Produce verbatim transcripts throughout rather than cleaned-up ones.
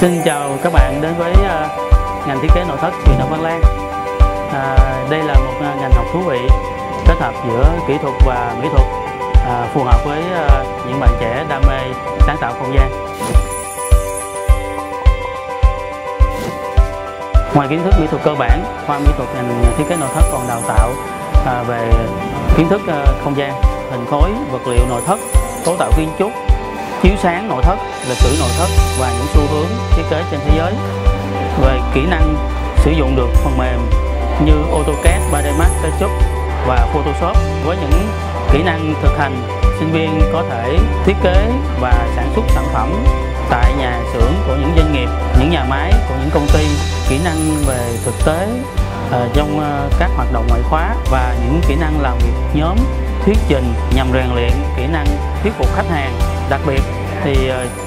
Xin chào các bạn đến với ngành thiết kế nội thất truyền thống Văn Lang. à, Đây là một ngành học thú vị kết hợp giữa kỹ thuật và mỹ thuật, à, phù hợp với à, những bạn trẻ đam mê sáng tạo không gian. Ngoài kiến thức mỹ thuật cơ bản, khoa mỹ thuật ngành thiết kế nội thất còn đào tạo à, về kiến thức à, không gian, hình khối, vật liệu nội thất, cấu tạo kiến trúc, chiếu sáng nội thất, lịch sử nội thất và những xu hướng thiết kế trên thế giới. Về kỹ năng sử dụng được phần mềm như AutoCAD, ba D Max, Sketchup và Photoshop. Với những kỹ năng thực hành, sinh viên có thể thiết kế và sản xuất sản phẩm tại nhà xưởng của những doanh nghiệp, những nhà máy, của những công ty. Kỹ năng về thực tế trong các hoạt động ngoại khóa và những kỹ năng làm việc nhóm, thuyết trình nhằm rèn luyện kỹ năng thuyết phục khách hàng. Đặc biệt thì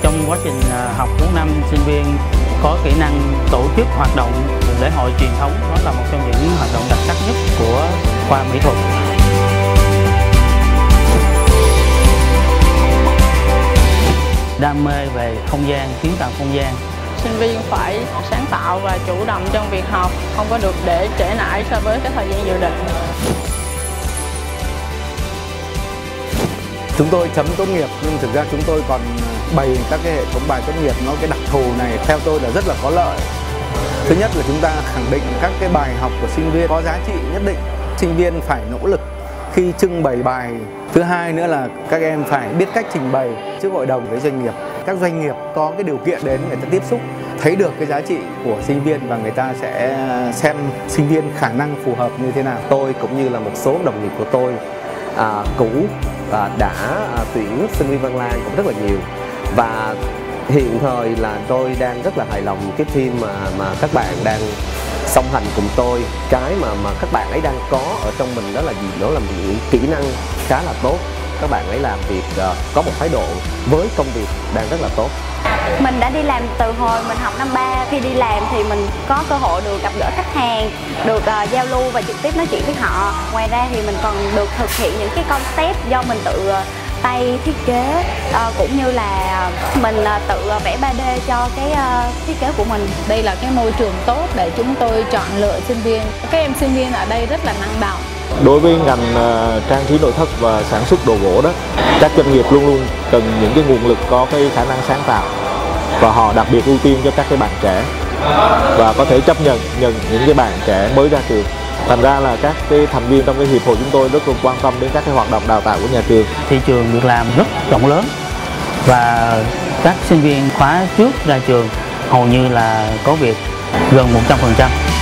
trong quá trình học bốn năm, sinh viên có kỹ năng tổ chức hoạt động lễ hội truyền thống, đó là một trong những hoạt động đặc sắc nhất của khoa mỹ thuật. Đam mê về không gian, kiến tạo không gian. Sinh viên phải sáng tạo và chủ động trong việc học, không có được để trễ nải so với cái thời gian dự định. Chúng tôi chấm tốt nghiệp nhưng thực ra chúng tôi còn bày các cái hệ thống bài tốt nghiệp, nó cái đặc thù này theo tôi là rất là có lợi. Thứ nhất là chúng ta khẳng định các cái bài học của sinh viên có giá trị nhất định, sinh viên phải nỗ lực khi trưng bày bài. Thứ hai nữa là các em phải biết cách trình bày trước hội đồng với doanh nghiệp. Các doanh nghiệp có cái điều kiện đến người ta tiếp xúc, thấy được cái giá trị của sinh viên và người ta sẽ xem sinh viên khả năng phù hợp như thế nào. Tôi cũng như là một số đồng nghiệp của tôi à, cũ và đã tuyển sinh viên Văn Lang cũng rất là nhiều, và hiện thời là tôi đang rất là hài lòng cái team mà mà các bạn đang song hành cùng tôi. Cái mà mà các bạn ấy đang có ở trong mình đó là gì? Đó là những kỹ năng khá là tốt. Các bạn ấy làm việc có một thái độ với công việc đang rất là tốt. Mình đã đi làm từ hồi mình học năm ba. Khi đi làm thì mình có cơ hội được gặp gỡ khách hàng, được uh, giao lưu và trực tiếp nói chuyện với họ. Ngoài ra thì mình còn được thực hiện những cái concept do mình tự uh, tay thiết kế, uh, cũng như là mình uh, tự uh, vẽ ba D cho cái uh, thiết kế của mình. Đây là cái môi trường tốt để chúng tôi chọn lựa sinh viên. Các em sinh viên ở đây rất là năng động. Đối với ngành uh, trang trí nội thất và sản xuất đồ gỗ đó, các doanh nghiệp luôn luôn cần những cái nguồn lực có cái khả năng sáng tạo, và họ đặc biệt ưu tiên cho các cái bạn trẻ và có thể chấp nhận nhận những cái bạn trẻ mới ra trường. Thành ra là các cái thành viên trong cái hiệp hội chúng tôi rất là quan tâm đến các cái hoạt động đào tạo của nhà trường. Thị trường việc làm rất rộng lớn và các sinh viên khóa trước ra trường hầu như là có việc gần một trăm phần trăm.